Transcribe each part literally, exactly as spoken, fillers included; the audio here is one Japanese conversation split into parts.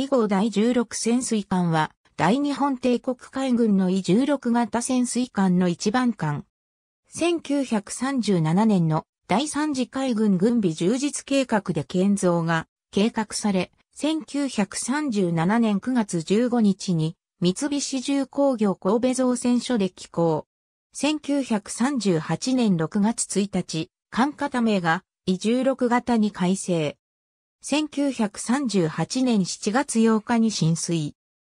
以号だいじゅうろく潜水艦は、大日本帝国海軍のいじゅうろく型潜水艦の一番艦。せんきゅうひゃくさんじゅうななねんのだいさん次海軍軍備充実計画で建造が計画され、せんきゅうひゃくさんじゅうななねんくがつじゅうごにちに三菱重工業神戸造船所で起工。せんきゅうひゃくさんじゅうはちねんろくがつついたち、艦型名がいじゅうろく型に改正。せんきゅうひゃくさんじゅうはちねんしちがつようかに進水。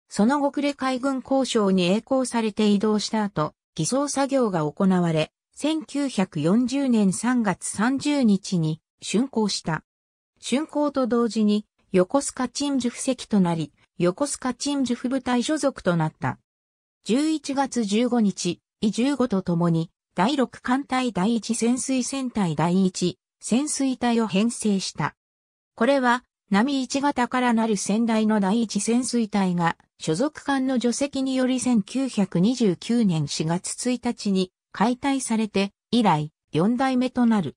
その後呉海軍工廠に曳航されて移動した後、偽装作業が行われ、せんきゅうひゃくよんじゅうねんさんがつさんじゅうにちに竣工した。竣工と同時に横須賀鎮守府籍となり、横須賀鎮守府部隊所属となった。じゅういちがつじゅうごにち、いじゅうごとともに、だいろく艦隊だいいち潜水船隊だいいち潜水隊を編成した。これは、波いち型からなる先代のだいいち潜水隊が、所属艦の除籍によりせんきゅうひゃくにじゅうきゅうねんしがつついたちに解体されて、以来、よんだいめとなる。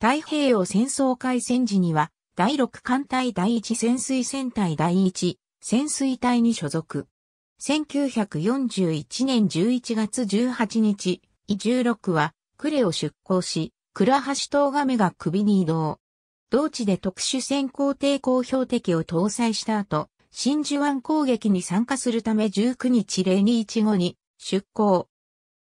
太平洋戦争開戦時には、だいろく艦隊だいいち潜水船隊だいいち潜水隊に所属。せんきゅうひゃくよんじゅういちねんじゅういちがつじゅうはちにち、いじゅうろくは、呉を出港し、倉橋東亀が首に移動。同地で特殊潜航艇高標的を搭載した後、真珠湾攻撃に参加するためじゅうくにちれいにいちごに出港。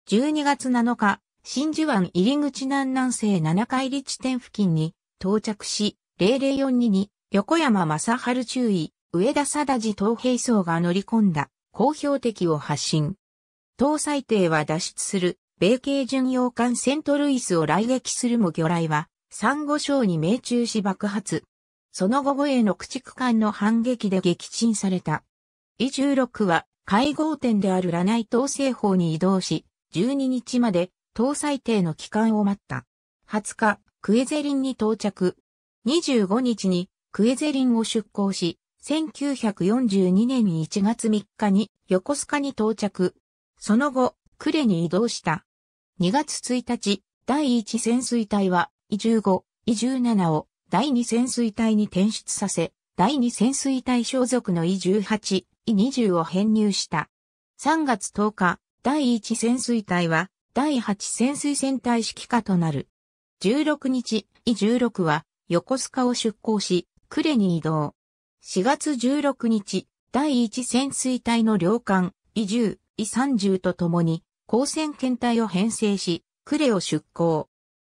じゅうにがつなのか、真珠湾入り口南南西ななかい離地点付近に到着し、れいれいよんにに横山正治中尉、上田定次東平曹が乗り込んだ高標的を発進。搭載艇は脱出する米系巡洋艦セントルイスを来撃するも魚雷は、サンゴ礁に命中し爆発。その後護衛の駆逐艦の反撃で撃沈された。いじゅうろくは会合点であるラナイ島西方に移動し、じゅうににちまで搭載艇の帰還を待った。はつか、クエゼリンに到着。にじゅうごにちにクエゼリンを出港し、せんきゅうひゃくよんじゅうにねんいちがつみっかに横須賀に到着。その後、呉に移動した。にがつついたち、だいいち潜水隊は、いじゅうご、いじゅうななをだいに潜水隊に転出させ、だいに潜水隊所属のいじゅうはち、いにじゅうを編入した。さんがつとおか、だいいち潜水隊はだいはち潜水船隊指揮下となる。じゅうろくにち、いじゅうろくは横須賀を出港し、呉に移動。しがつじゅうろくにち、だいいち潜水隊の両艦、いじゅう、いさんじゅうとともに、高専艦隊を編成し、呉を出港。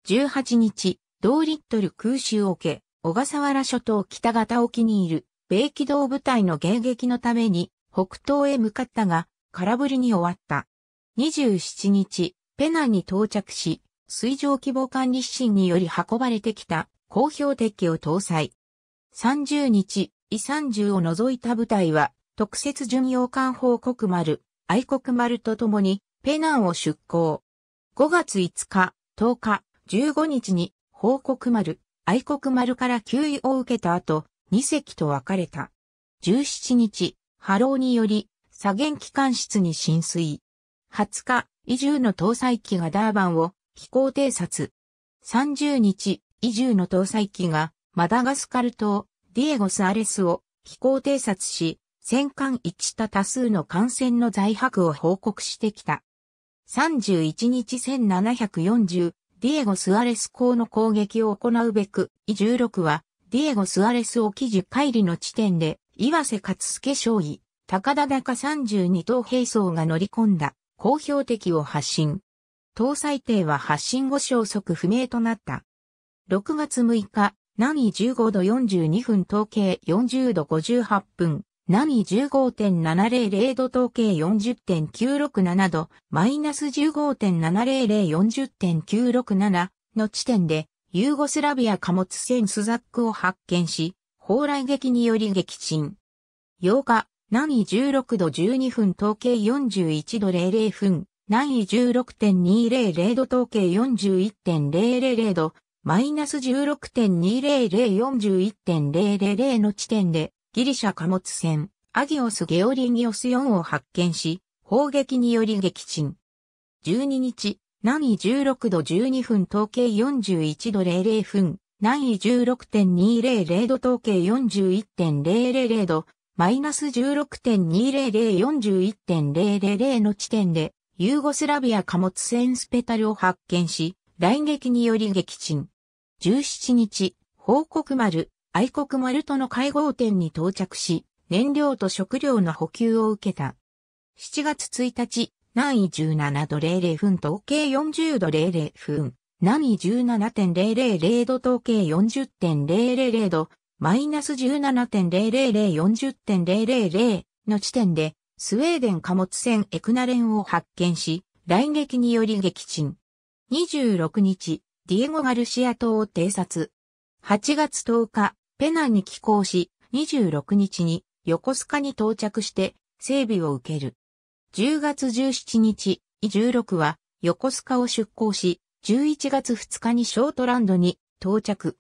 じゅうはちにち、同リットル空襲を受け、小笠原諸島北方沖にいる、米機動部隊の迎撃のために、北東へ向かったが、空振りに終わった。にじゅうしちにち、ペナンに到着し、水上規模管理指針により運ばれてきた、高標的を搭載。さんじゅうにち、いさんじゅうを除いた部隊は、特設巡洋艦報国丸、愛国丸とともに、ペナンを出港。ごがついつか、とおか、じゅうごにちに、報国丸、愛国丸から給油を受けた後、に隻と分かれた。じゅうしちにち、波浪により、左舷機関室に浸水。はつか、いじゅうの搭載機がダーバンを飛行偵察。さんじゅうにち、いじゅうの搭載機が、マダガスカル島、ディエゴスアレスを飛行偵察し、戦艦いちた多数の艦船の在泊を報告してきた。さんじゅういちにちせんななひゃくよんじゅう、ディエゴ・スアレス港の攻撃を行うべく、いじゅうろくは、ディエゴ・スアレス沖じゅっかい離の地点で、岩瀬勝助少尉、高田高さんじゅうに東平曹が乗り込んだ、高標的を発進。搭載艇は発進後消息不明となった。ろくがつむいか、南緯じゅうごどよんじゅうにふん東経よんじゅうどごじゅうはっぷん、南緯 じゅうごてんななぜろぜろ 度東経 よんじゅうてんきゅうろくなな 度、マイナス じゅうごてんななぜろぜろ よんじゅうてんきゅうろくなな の地点で、ユーゴスラビア貨物船スザックを発見し、砲雷撃により撃沈。ようか、南緯じゅうろくどじゅうにふん東経よんじゅういちどぜろぜろふん、南緯 じゅうろくてんにぜろぜろ 度東経 よんじゅういちてんぜろぜろ 度、マイナス じゅうろくてんにぜろぜろ よんじゅういちてんぜろぜろ の地点で、ギリシャ貨物船、アギオス・ゲオリギオスよんを発見し、砲撃により撃沈。じゅうににち、南緯じゅうろくどじゅうにふん東経よんじゅういちどぜろぜろふん、南緯 じゅうろくてんにぜろぜろ 度東経 よんじゅういちてんぜろぜろ 度、マイナス じゅうろくてんにーぜろぜろよんじゅういってんぜろぜろぜろ の地点で、ユーゴスラビア貨物船スペタルを発見し、雷撃により撃沈。じゅうしちにち、報国丸、愛国丸との会合点に到着し、燃料と食料の補給を受けた。しちがつついたち、南緯じゅうななどぜろぜろふん東経よんじゅうどぜろぜろふん、南緯 じゅうななてんぜろぜろぜろ 度東経 よんじゅってんぜろぜろぜろ 度、マイナス じゅうななてんぜろぜろぜろよんじゅってんぜろぜろぜろ の地点で、スウェーデン貨物船エクナレンを発見し、雷撃により撃沈。にじゅうろくにち、ディエゴ・ガルシア島を偵察。はちがつとおか、ペナンに寄港し、にじゅうろくにちに横須賀に到着して整備を受ける。じゅうがつじゅうしちにち、いじゅうろくは横須賀を出港し、じゅういちがつふつかにショートランドに到着。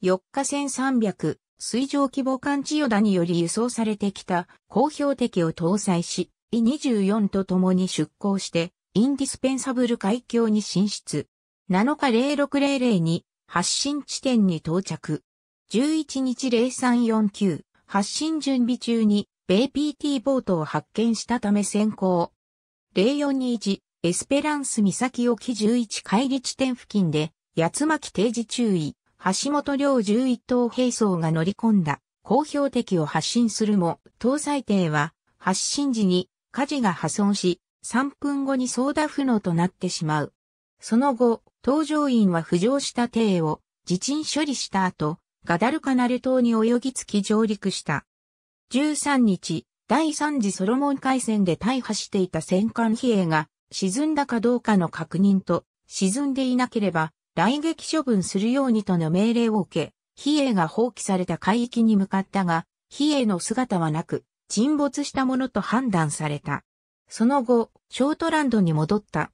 よっかせんさんびゃく、水上規模艦千代田により輸送されてきた工標的を搭載し、いにじゅうよんと共に出港して、インディスペンサブル海峡に進出。なのかぜろろくぜろぜろに発進地点に到着。じゅういちにちぜろさんよんきゅう、発進準備中に、米 ピーティー ボートを発見したため潜航。ぜろよんにいち、エスペランス岬沖じゅういちかいり地点付近で、八巻定時注意、橋本良じゅういっとうへいそうが乗り込んだ、工標的を発進するも、搭載艇は、発進時に、舵が破損し、さんぷんごに操舵不能となってしまう。その後、搭乗員は浮上した艇を、地鎮処理した後、ガダルカナル島に泳ぎ着き上陸した。じゅうさんにち、だいさんじソロモン海戦で大破していた戦艦比叡が沈んだかどうかの確認と、沈んでいなければ雷撃処分するようにとの命令を受け、比叡が放棄された海域に向かったが、比叡の姿はなく、沈没したものと判断された。その後、ショートランドに戻った。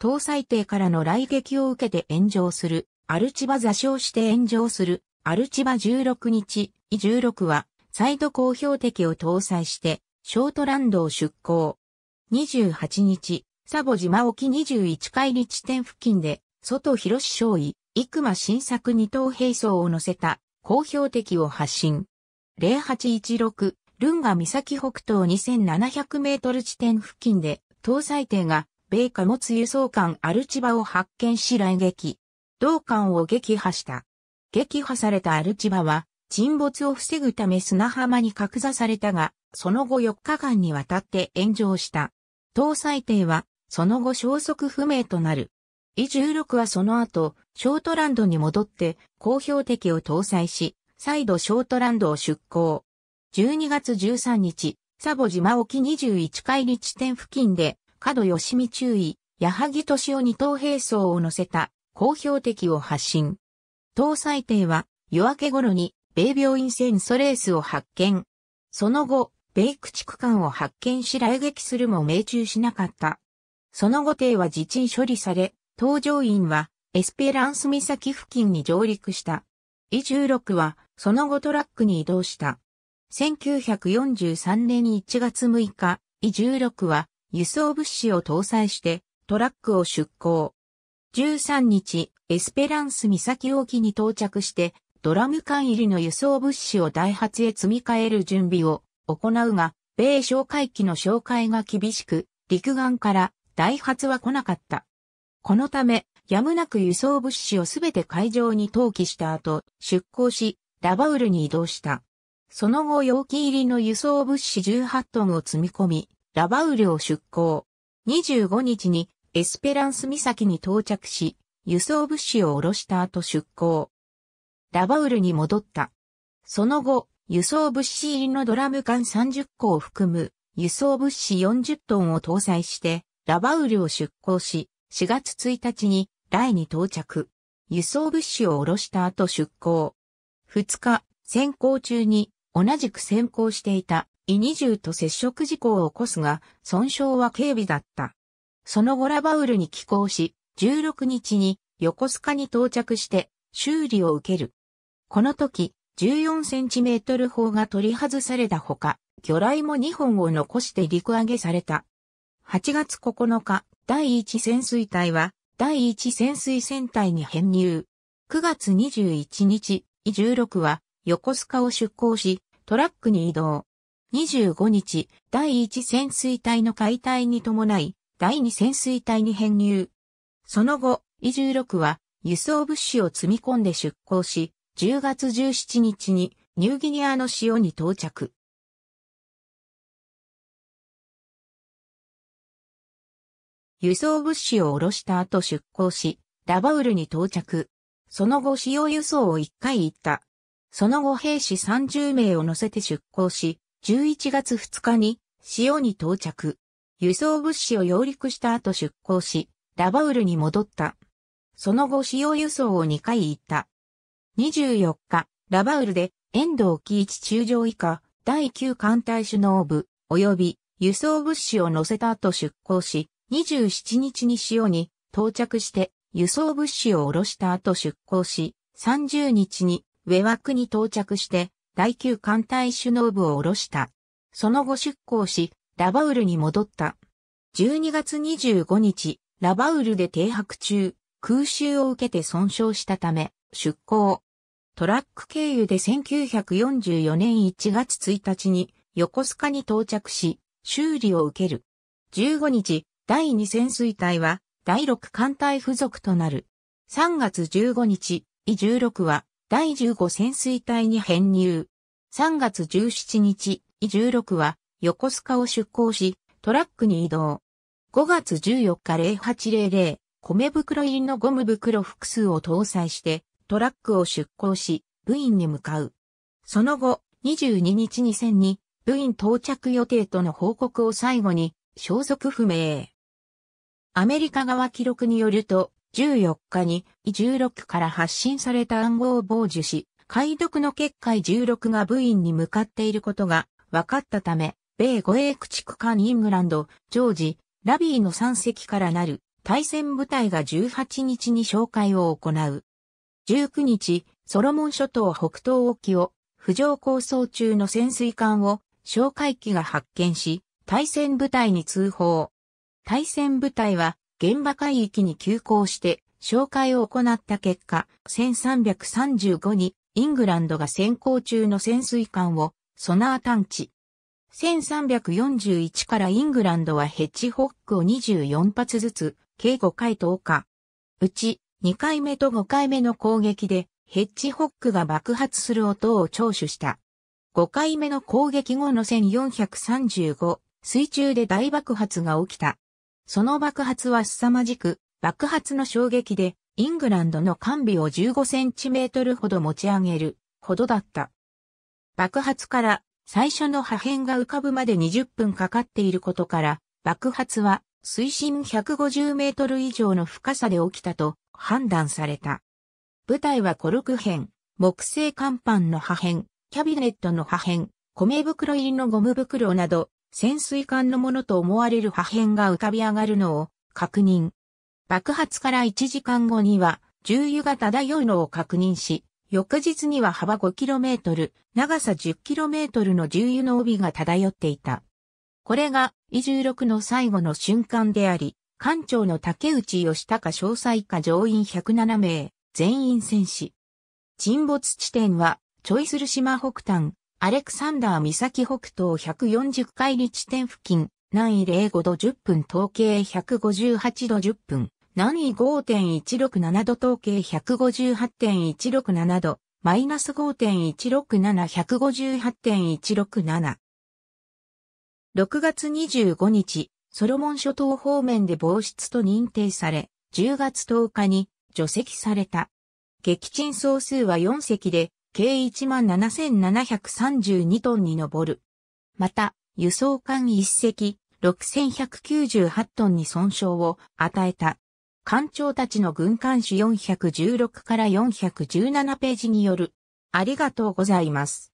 搭載艇からの雷撃を受けて炎上する、アルチバ座礁して炎上する。アルチバじゅうろくにち、いじゅうろくは、再度工標的を搭載して、ショートランドを出港。にじゅうはちにち、サボ島沖にじゅういちかいり地点付近で、外広少尉、生間新作にとうへいそうを乗せた、工標的を発進。ぜろはちいちろく、ルンガ岬北東にせんななひゃくメートル地点付近で、搭載艇が、米貨物輸送艦アルチバを発見し雷撃。同艦を撃破した。撃破されたアルチバは、沈没を防ぐため砂浜に格座されたが、その後よっかかんにわたって炎上した。搭載艇は、その後消息不明となる。いじゅうろくはその後、ショートランドに戻って、工標的を搭載し、再度ショートランドを出港。じゅうにがつじゅうさんにち、サボ島沖にじゅういちかいり地点付近で、角吉見中尉、矢萩敏夫にとうへいそうを乗せた、工標的を発進。搭載艇は夜明け頃に米病院船ソレースを発見。その後、米駆逐艦を発見し雷撃するも命中しなかった。その後艇は地鎮処理され、搭乗員はエスペランス岬付近に上陸した。いじゅうろくはその後トラックに移動した。せんきゅうひゃくよんじゅうさんねんいちがつむいか、いじゅうろくは輸送物資を搭載してトラックを出港。じゅうさんにち、エスペランス岬沖に到着して、ドラム缶入りの輸送物資をダイハツへ積み替える準備を行うが、米哨戒機の哨戒が厳しく、陸岸からダイハツは来なかった。このため、やむなく輸送物資をすべて海上に投棄した後、出港し、ラバウルに移動した。その後容器入りの輸送物資じゅうはちトンを積み込み、ラバウルを出港。にじゅうごにちに、エスペランス岬に到着し、輸送物資を下ろした後出港。ラバウルに戻った。その後、輸送物資入りのドラム缶さんじゅっこを含む輸送物資よんじゅっトンを搭載して、ラバウルを出港し、しがつついたちにライに到着。輸送物資を下ろした後出港。ふつか、潜航中に同じく潜航していたイにじゅうと接触事故を起こすが、損傷は軽微だった。その後ラバウルに寄港し、じゅうろくにちに横須賀に到着して修理を受ける。この時、じゅうよんセンチメートル砲が取り外されたほか、魚雷もにほんを残して陸揚げされた。はちがつここのか、だいいち潜水隊はだいいち潜水船隊に編入。くがつにじゅういちにち、いじゅうろくは横須賀を出港し、トラックに移動。にじゅうごにち、だいいち潜水隊の解体に伴い、だいに潜水隊に編入。その後、イじゅうろくは輸送物資を積み込んで出港し、じゅうがつじゅうしちにちにニューギニアの塩に到着。輸送物資を下ろした後出港し、ラバウルに到着。その後塩輸送をいっかい行った。その後兵士さんじゅうめいを乗せて出港し、じゅういちがつふつかに塩に到着。輸送物資を揚陸した後出港し、ラバウルに戻った。その後塩輸送をにかい行った。にじゅうよっか、ラバウルで遠藤喜一中将以下だいきゅう艦隊首脳部及び輸送物資を乗せた後出港し、にじゅうしちにちに塩に到着して輸送物資を下ろした後出港し、さんじゅうにちに上枠に到着してだいきゅう艦隊首脳部を下ろした。その後出港し、ラバウルに戻った。じゅうにがつにじゅうごにち、ラバウルで停泊中、空襲を受けて損傷したため、出港。トラック経由でせんきゅうひゃくよんじゅうよねんいちがつついたちに横須賀に到着し、修理を受ける。じゅうごにち、だいに潜水隊はだいろく艦隊付属となる。さんがつじゅうごにち、イじゅうろくはだいじゅうご潜水隊に編入。さんがつじゅうしちにち、イじゅうろくは横須賀を出港し、トラックに移動。ごがつじゅうよっかぜろはちぜろぜろ、米袋入りのゴム袋複数を搭載して、トラックを出港し、ブインに向かう。その後、にじゅうににちに船に、ブイン到着予定との報告を最後に、消息不明。アメリカ側記録によると、じゅうよっかに、イじゅうろくから発信された暗号を傍受し、解読の結果イじゅうろくがブインに向かっていることが分かったため、米護衛駆逐艦イングランド、ジョージ、ラビーのさんせきからなる対戦部隊がじゅうはちにちに哨戒を行う。じゅうくにち、ソロモン諸島北東沖を浮上航走中の潜水艦を哨戒機が発見し、対戦部隊に通報。対戦部隊は現場海域に急行して哨戒を行った結果、せんさんびゃくさんじゅうごにイングランドが潜航中の潜水艦をソナー探知。せんさんびゃくよんじゅういちからイングランドはヘッジホックをにじゅうよんぱつずつ、計ごかい投下。うちにかいめとごかいめの攻撃でヘッジホックが爆発する音を聴取した。ごかいめの攻撃後のせんよんひゃくさんじゅうご、水中で大爆発が起きた。その爆発は凄まじく、爆発の衝撃でイングランドの艦尾をじゅうごセンチメートルほど持ち上げるほどだった。爆発から最初の破片が浮かぶまでにじゅっぷんかかっていることから、爆発は水深ひゃくごじゅうメートル以上の深さで起きたと判断された。部隊はコルク片、木製甲板の破片、キャビネットの破片、米袋入りのゴム袋など、潜水艦のものと思われる破片が浮かび上がるのを確認。爆発からいちじかんごには重油が漂うのを確認し、翌日には幅 ごキロメートル、長さ じゅっキロメートル の重油の帯が漂っていた。これがイじゅうろくの最後の瞬間であり、艦長の竹内義孝少佐下乗員ひゃくななめい、全員戦死。沈没地点は、チョイスル島北端、アレクサンダー岬北東ひゃくよんじゅっかいり地点付近、南緯ぜろごどじゅっぷん東経ひゃくごじゅうはちどじゅっぷん。南緯 ごてんいちろくななど東経 ひゃくごじゅうはちてんいちろくななど、マイナス ごてんいちろくなな、ひゃくごじゅうはちてんいちろくなな。ろくがつにじゅうごにち、ソロモン諸島方面で亡失と認定され、じゅうがつとおかに除籍された。撃沈総数はよんせきで、計 いちまんななせんななひゃくさんじゅうに トンに上る。また、輸送艦いっせき、ろくせんひゃくきゅうじゅうはち トンに損傷を与えた。艦長たちの軍艦誌よんひゃくじゅうろくからよんひゃくじゅうななページによる。ありがとうございます。